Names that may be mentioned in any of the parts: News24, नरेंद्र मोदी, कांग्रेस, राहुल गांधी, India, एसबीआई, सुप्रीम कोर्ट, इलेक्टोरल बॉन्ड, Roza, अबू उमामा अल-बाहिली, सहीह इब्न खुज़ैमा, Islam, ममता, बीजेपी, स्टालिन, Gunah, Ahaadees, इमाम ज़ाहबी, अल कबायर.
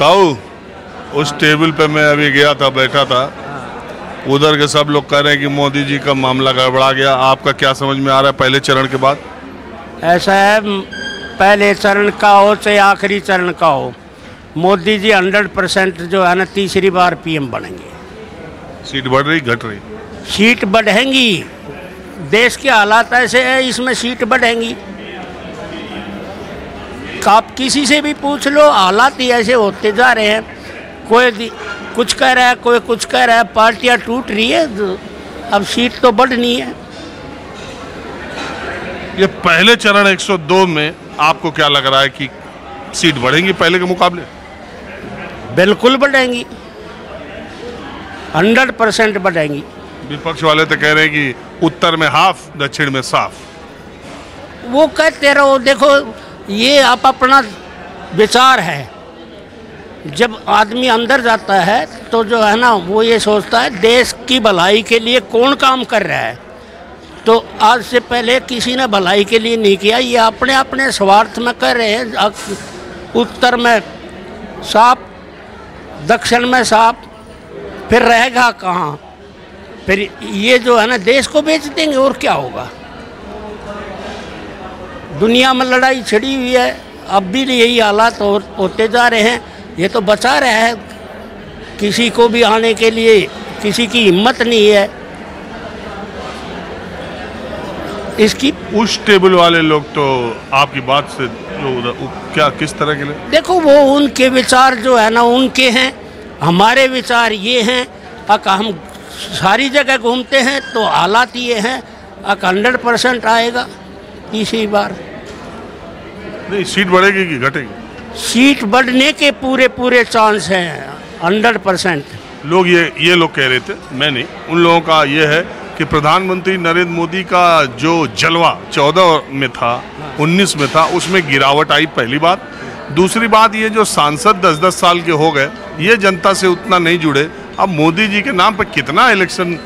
ताऊ उस टेबल पे मैं अभी गया था, बैठा था, उधर के सब लोग कह रहे हैं कि मोदी जी का मामला गड़बड़ा गया। आपका क्या समझ में आ रहा है पहले चरण के बाद? ऐसा है, पहले चरण का हो चाहे आखिरी चरण का हो, मोदी जी 100% जो है ना तीसरी बार पीएम बनेंगे। सीट बढ़ रही घट रही? सीट बढ़ेंगी, देश के हालात ऐसे हैं इसमें सीट बढ़ेंगी। आप किसी से भी पूछ लो, हालात ही ऐसे होते जा रहे हैं, कोई कुछ कह रहा है कोई कुछ कह रहा है, पार्टियां टूट रही है, अब सीट तो बढ़नी है। ये पहले चरण 102 में आपको क्या लग रहा है कि सीट बढ़ेंगी पहले के मुकाबले? बिल्कुल बढ़ेंगी, 100% बढ़ेंगी। विपक्ष वाले तो कह रहे हैं कि उत्तर में हाफ दक्षिण में साफ, वो कहते रहो। देखो ये आप अपना विचार है, जब आदमी अंदर जाता है तो जो है ना वो ये सोचता है देश की भलाई के लिए कौन काम कर रहा है। तो आज से पहले किसी ने भलाई के लिए नहीं किया, ये अपने अपने स्वार्थ में कर रहे हैं। उत्तर में सांप दक्षिण में सांप, फिर रहेगा कहाँ? फिर ये जो है ना देश को बेच देंगे और क्या होगा। दुनिया में लड़ाई छिड़ी हुई है, अब भी यही हालात होते जा रहे हैं। ये तो बचा रहा है, किसी को भी आने के लिए किसी की हिम्मत नहीं है इसकी। उस टेबल वाले लोग तो आपकी बात से क्या किस तरह के लिए? देखो वो उनके विचार जो है ना उनके हैं, हमारे विचार ये हैं। हम सारी जगह घूमते हैं तो हालात ये हैं। 100% आएगा तीसरी बार। नहीं, सीट बढ़ेगी कि घटेगी? सीट बढ़ने के पूरे पूरे चांस हैं, 100%। लोग ये लोग कह रहे थे, मैं नहीं, उन लोगों का ये है कि प्रधानमंत्री नरेंद्र मोदी का जो जलवा 14 में था 19 में था उसमें गिरावट आई, पहली बात। दूसरी बात ये जो सांसद 10-10 साल के हो गए ये जनता से उतना नहीं जुड़े, अब मोदी जी के नाम पर कितना इलेक्शन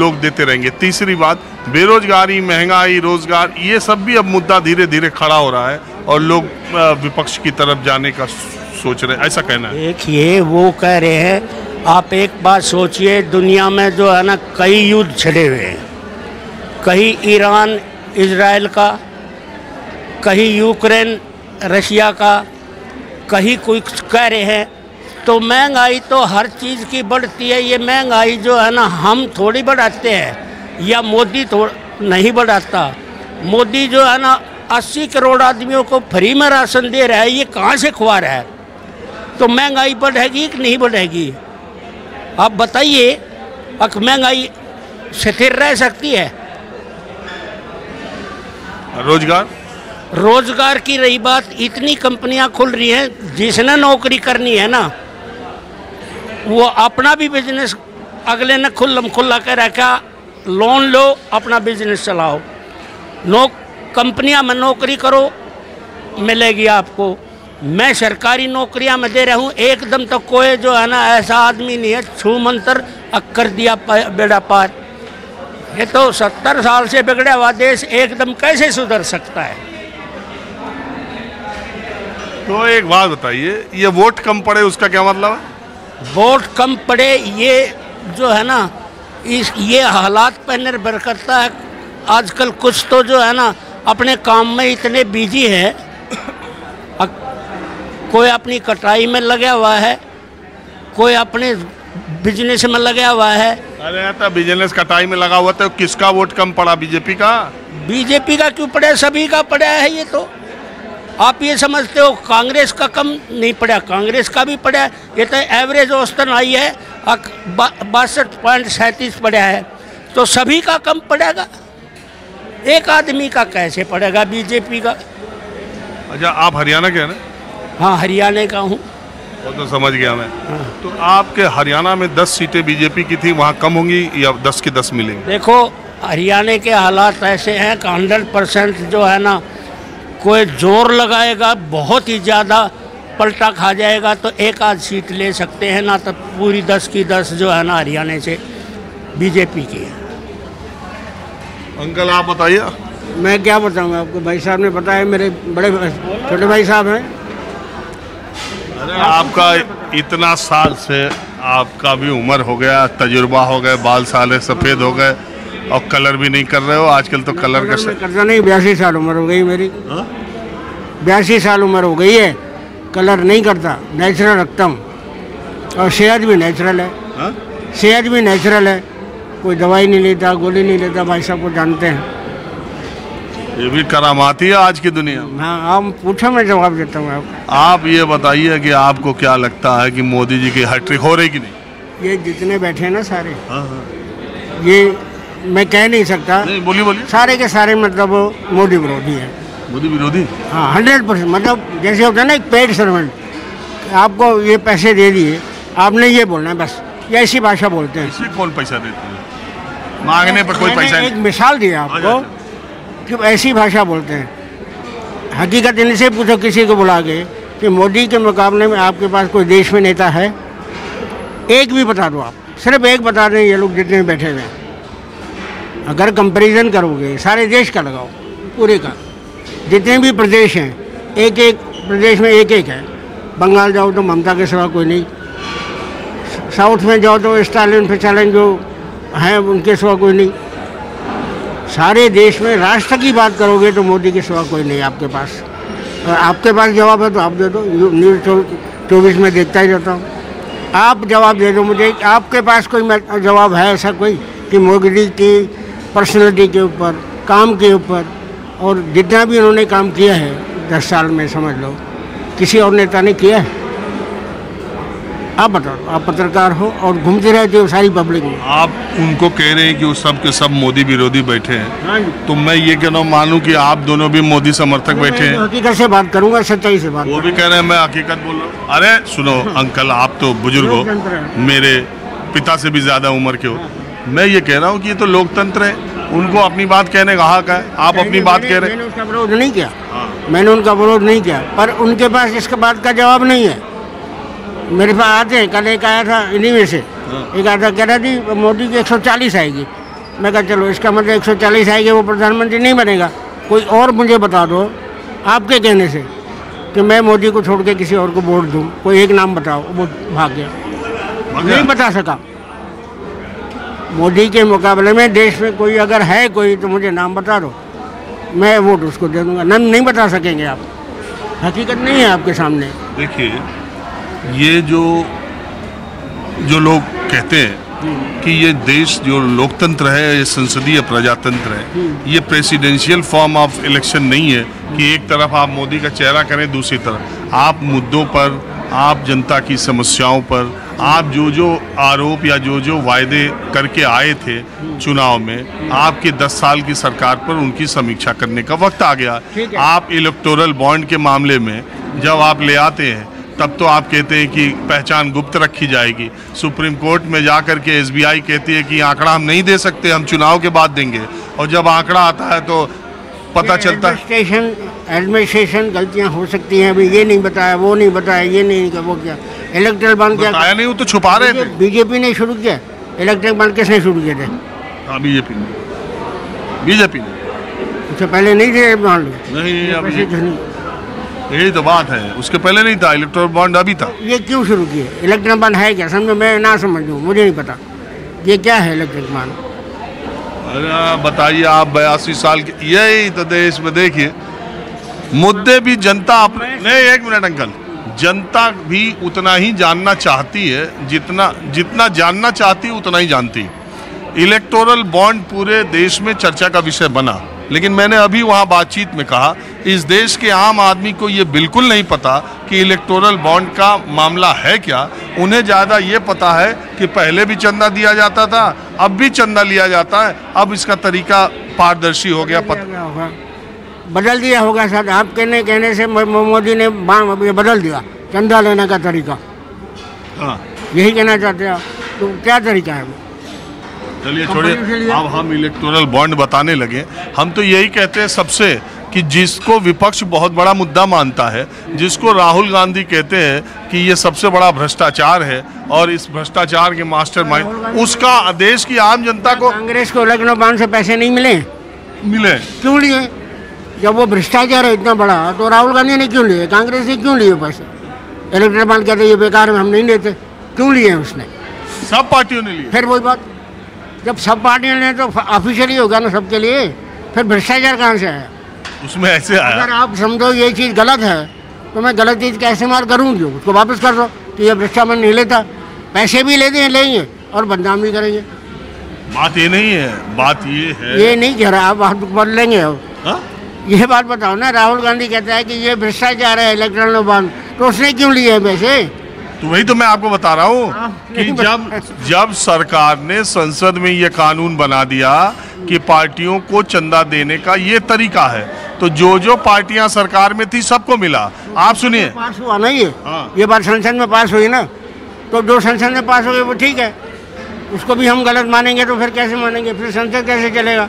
लोग देते रहेंगे। तीसरी बात बेरोजगारी, महंगाई, रोजगार, ये सब भी अब मुद्दा धीरे धीरे खड़ा हो रहा है और लोग विपक्ष की तरफ जाने का सोच रहे हैं, ऐसा कहना है। देखिए वो कह रहे हैं, आप एक बात सोचिए, दुनिया में जो है ना कई युद्ध छिड़े हुए हैं, कहीं ईरान इजराइल का, कहीं यूक्रेन रशिया का, कहीं कुछ कह रहे हैं। तो महंगाई तो हर चीज़ की बढ़ती है। ये महंगाई जो है ना हम थोड़ी बढ़ाते हैं या मोदी नहीं बढ़ाता। मोदी जो है ना 80 करोड़ आदमियों को फ्री में राशन दे रहा है, ये कहाँ से खुआ रहा है? तो महंगाई बढ़ेगी कि नहीं बढ़ेगी? आप बताइए, महंगाई स्थिर रह सकती है? रोजगार की रही बात, इतनी कंपनियां खुल रही हैं, जिसने नौकरी करनी है ना वो अपना भी बिजनेस अगले ने खुल्ला के रखा, लोन लो अपना बिजनेस चलाओ, कंपनियां में नौकरी करो, मिलेगी आपको। मैं सरकारी नौकरियां में दे रहा हूँ एकदम, तो कोई जो है ना ऐसा आदमी नहीं है छू मंतर अक्कर दिया बेड़ा पार। ये तो 70 साल से बिगड़ा हुआ देश एकदम कैसे सुधर सकता है? तो एक बात बताइए, ये वोट कम पड़े उसका क्या मतलब है? वोट कम पड़े ये जो है ना ये हालात पर निर्भर करता है। आजकल कुछ तो जो है ना अपने काम में इतने बिजी है, कोई अपनी कटाई में लगा हुआ है, कोई अपने बिजनेस में लगा हुआ है। अरे तो बिजनेस कटाई में लगा हुआ तो किसका वोट कम पड़ा? बीजेपी का। बीजेपी का क्यों पड़ा? सभी का पड़ा है। ये तो आप ये समझते हो कांग्रेस का कम नहीं पड़ा, कांग्रेस का भी पड़ा। ये तो एवरेज औसतन आई है 62.37 पड़ा है, तो सभी का कम पड़ेगा, एक आदमी का कैसे पड़ेगा? बीजेपी का। अच्छा आप हरियाणा के हैं ना? हाँ हरियाणा का हूँ। वो तो समझ गया मैं। हाँ। तो आपके हरियाणा में 10 सीटें बीजेपी की थी, वहाँ कम होंगी या 10 की 10 मिलेंगी? देखो हरियाणा के हालात ऐसे हैं कि 100% जो है ना कोई जोर लगाएगा बहुत ही ज़्यादा पलटा खा जाएगा, तो एक आध सीट ले सकते हैं ना, तो पूरी 10 की 10 जो है ना हरियाणा से बीजेपी की है। अंकल आप बताइए। मैं क्या बताऊंगा आपको, भाई साहब ने बताया, मेरे बड़े छोटे भाई साहब हैं। अरे आपका इतना साल से आपका भी उम्र हो गया, तजुर्बा हो गया, बाल साले सफ़ेद हो गए और कलर भी नहीं कर रहे हो आजकल, तो कलर का करता नहीं। 82 साल उम्र हो गई मेरी, 82 साल उम्र हो गई है, कलर नहीं करता, नेचुरल रखता हूँ और सेहत भी नेचुरल है। सेहत भी नेचुरल है, कोई दवाई नहीं लेता, गोली नहीं लेता, भाई साहब को जानते हैं। ये भी करामाती है आज की दुनिया। हाँ, आप पूछो मैं जवाब देता हूँ आपको। आप ये बताइए कि आपको क्या लगता है कि मोदी जी की हैट्रिक हो रही कि नहीं? ये जितने बैठे हैं ना सारे, ये मैं कह नहीं सकता, बोली सारे के सारे मतलब मोदी विरोधी है। मोदी विरोधी? हाँ 100%। मतलब जैसे होता है ना एक पेड सर्वेंट, आपको ये पैसे दे दिए, आपने ये बोलना है बस, या ऐसी भाषा बोलते हैं। इसी कौन पैसा देते हैं, मांगने पर कोई पैसा नहीं। एक मिसाल दिया आपको कि ऐसी भाषा बोलते हैं। हकीकत इनसे पूछो किसी को बुला के कि मोदी के मुकाबले में आपके पास कोई देश में नेता है, एक भी बता दो आप, सिर्फ एक बता दें ये लोग जितने बैठे हुए हैं। अगर कंपेरिजन करोगे सारे देश का लगाओ, पूरे का, जितने भी प्रदेश हैं, एक एक प्रदेश में एक एक है। बंगाल जाओ तो ममता के सिवा कोई नहीं, साउथ में जाओ तो स्टालिन फिचालिन जो हैं उनके सिवा कोई नहीं। सारे देश में राष्ट्र की बात करोगे तो मोदी के सिवा कोई नहीं आपके पास। और आपके पास जवाब है तो आप दे दो। न्यूज़ 24 में देखता ही रहता हूँ, आप जवाब दे दो मुझे। आपके पास कोई जवाब है ऐसा कोई कि मोदी की पर्सनैलिटी के ऊपर, काम के ऊपर, और जितना भी उन्होंने काम किया है 10 साल में, समझ लो किसी और नेता ने किया है? आप बताओ, आप पत्रकार हो और घूमते रहते हो सारी पब्लिक में। आप उनको कह रहे हैं कि वो सब के सब मोदी विरोधी बैठे हैं, तो मैं ये कहना मानूं कि आप दोनों भी मोदी समर्थक बैठे हैं? हकीकत से बात करूंगा, सच्चाई से बात। वो भी कह रहे हैं मैं हकीकत बोल रहा हूँ। अरे सुनो अंकल, आप तो बुजुर्ग हो, मेरे पिता से भी ज़्यादा उम्र के हो। मैं ये कह रहा हूँ कि ये तो लोकतंत्र है, उनको अपनी बात कहने का हक है। आप अपनी बात कह रहे हैं। मैंने उसका विरोध नहीं किया, मैंने उनका विरोध नहीं किया, पर उनके पास इसके बात का जवाब नहीं है। मेरे पास आते हैं, कल एक आया था इन्हीं में से, एक आया था कह रहा थी मोदी की 140 आएगी। मैं कहा चलो इसका मतलब 140 आएगी, वो प्रधानमंत्री नहीं बनेगा। कोई और मुझे बता दो आपके कहने से कि मैं मोदी को छोड़ के किसी और को वोट दूँ, कोई एक नाम बताओ। वो भाग गया, नहीं बता सका। मोदी के मुकाबले में देश में कोई अगर है कोई तो मुझे नाम बता दो, मैं वोट उसको दे दूँगा। नाम नहीं बता सकेंगे आप, हकीकत नहीं है आपके सामने। देखिए ये जो लोग कहते हैं कि ये देश जो लोकतंत्र है, ये संसदीय प्रजातंत्र है, ये प्रेसिडेंशियल फॉर्म ऑफ इलेक्शन नहीं है कि एक तरफ आप मोदी का चेहरा करें, दूसरी तरफ आप मुद्दों पर, आप जनता की समस्याओं पर, आप जो जो आरोप या जो जो वायदे करके आए थे चुनाव में, आपके 10 साल की सरकार पर उनकी समीक्षा करने का वक्त आ गया। आप इलेक्टोरल बॉन्ड के मामले में जब आप ले आते हैं तब तो आप कहते हैं कि पहचान गुप्त रखी जाएगी। सुप्रीम कोर्ट में जा कर के एसबीआई कहती है कि आंकड़ा हम नहीं दे सकते, हम चुनाव के बाद देंगे, और जब आंकड़ा आता है तो पता चलता है। एडमिनिस्ट्रेशन गलतियां हो सकती हैं, अभी ये नहीं बताया, वो नहीं बताया, ये नहीं वो क्या इलेक्टोरल बॉन्ड क्या बताया नहीं, वो तो छुपा रहे थे। बीजेपी ने शुरू किया इलेक्टोरल बॉन्ड, किसने शुरू किया थे? हाँ बीजेपी ने। उससे पहले नहीं थे बॉन्ड? नहीं, यही तो बात है, उसके पहले नहीं था इलेक्टोरल बॉन्ड, अभी था। ये क्यों शुरू किए? इलेक्टोरल बॉन्ड है क्या? समझो मैं ना समझूँ, मुझे नहीं पता ये क्या है इलेक्टोरल बॉन्ड। अरे बताइए आप 82 साल के, यही तो देश में देखिए मुद्दे भी जनता अपने। नहीं एक मिनट अंकल, जनता भी उतना ही जानना चाहती है, जितना जानना चाहती है उतना ही जानती। इलेक्टोरल बॉन्ड पूरे देश में चर्चा का विषय बना, लेकिन मैंने अभी वहाँ बातचीत में कहा इस देश के आम आदमी को ये बिल्कुल नहीं पता कि इलेक्टोरल बॉन्ड का मामला है क्या। उन्हें ज़्यादा ये पता है कि पहले भी चंदा दिया जाता था, अब भी चंदा लिया जाता है, अब इसका तरीका पारदर्शी हो गया, पता बदल दिया होगा सर। आप कहने से मोदी ने बदल दिया चंदा लेने का तरीका। हाँ यही कहना चाहते हैं आप, तो क्या तरीका है? चलिए छोड़िए, अब हम इलेक्टोरल बॉन्ड बताने लगे। हम तो यही कहते हैं सबसे कि जिसको विपक्ष बहुत बड़ा मुद्दा मानता है, जिसको राहुल गांधी कहते हैं कि ये सबसे बड़ा भ्रष्टाचार है और इस भ्रष्टाचार के मास्टरमाइंड, उसका देश की आम जनता को। कांग्रेस को इलेक्टोरल बॉन्ड से पैसे नहीं मिले क्यों लिए? जब वो भ्रष्टाचार है इतना बड़ा तो राहुल गांधी ने क्यों लिए, कांग्रेस ने क्यों लिए पैसे? इलेक्टोरल बॉन्ड कहते ये बेकार में हम नहीं लेते, क्यों लिए हैं उसने? सब पार्टियों ने लिए। फिर वही बात, जब सब पार्टियों ने तो ऑफिशियल ही होगा ना सबके लिए, फिर भ्रष्टाचार कहाँ से आया उसमें? ऐसे आया। अगर आप समझो ये चीज़ गलत है तो मैं गलत चीज़ का इस्तेमाल करूँगी, उसको वापस कर दो, तो ये भ्रष्टाचार नहीं लेता। पैसे भी लेते हैं, लेंगे और बदनाम भी करेंगे। बात ये नहीं है, बात ये है। ये नहीं कह रहा, आप बात बदल लेंगे अब। ये बात बताओ ना, राहुल गांधी कहता है कि ये भ्रष्टाचार है इलेक्टोरल बॉन्ड, तो उसने क्यों लिए हैं पैसे? तो वही तो मैं आपको बता रहा हूँ कि जब सरकार ने संसद में ये कानून बना दिया कि पार्टियों को चंदा देने का ये तरीका है, तो जो जो पार्टियां सरकार में थी सबको मिला। आप सुनिए, पास हुआ ना ये, ये बात संसद में पास हुई ना, तो जो संसद में पास हो गई वो ठीक है, उसको भी हम गलत मानेंगे तो फिर कैसे मानेंगे? फिर संसद कैसे चलेगा?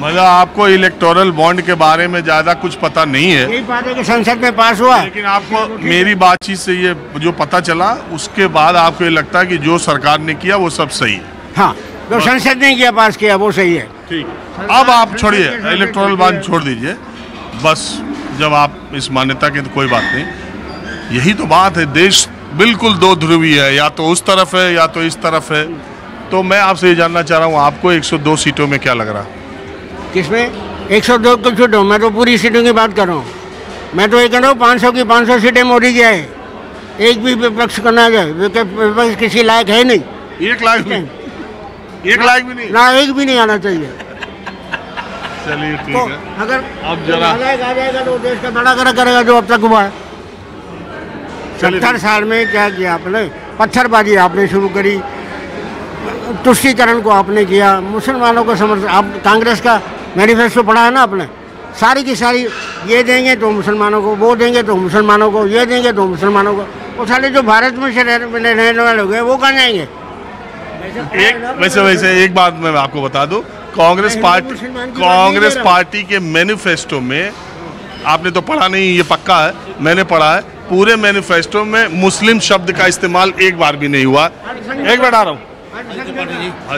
मतलब आपको इलेक्टोरल बॉन्ड के बारे में ज़्यादा कुछ पता नहीं है। यही बात है कि संसद में पास हुआ, लेकिन आपको मेरी बातचीत से ये जो पता चला, उसके बाद आपको ये लगता है कि जो सरकार ने किया वो सब सही है। हाँ, जो संसद ने किया पास किया वो सही है। ठीक, अब आप छोड़िए इलेक्टोरल बॉन्ड, छोड़ दीजिए बस। जब आप इस मान्यता की, तो कोई बात नहीं, यही तो बात है। देश बिल्कुल दो ध्रुवी है, या तो उस तरफ है या तो इस तरफ है। तो मैं आपसे ये जानना चाह रहा हूँ, आपको 102 सीटों में क्या लग रहा है? किसमें 102 की सीटों? मैं तो पूरी सीटों की बात कर रहा हूँ। मैं तो ये कह रहा हूँ 500 की 500 सीटें मोदी की आए, एक भी विपक्ष को ना जाए, विपक्ष किसी लायक है नहीं। एक लायक भी नहीं ना, एक भी नहीं आना चाहिए। चलिए ठीक तो है, अगर अब जरा लायक आ जाएगा तो देश का बड़ा करा करेगा जो अब तक हुआ है। 70 साल में क्या किया आपने? पत्थरबाजी आपने शुरू करी, तुष्टीकरण को आपने किया, मुसलमानों को समर्थन। आप कांग्रेस का मैनिफेस्टो पढ़ा है ना आपने? सारी की सारी, ये देंगे तो मुसलमानों को, वो देंगे तो मुसलमानों को, ये देंगे तो मुसलमानों को। वो सारे जो भारत में रहने वाले हो गए वो कहाँ जाएंगे? वैसे एक बात मैं आपको बता दूँ, कांग्रेस पार्टी के मैनिफेस्टो में, आपने तो पढ़ा नहीं ये पक्का है, मैंने पढ़ा है, पूरे मैनिफेस्टो में मुस्लिम शब्द का इस्तेमाल एक बार भी नहीं हुआ। एक बार आ रहा हूँ।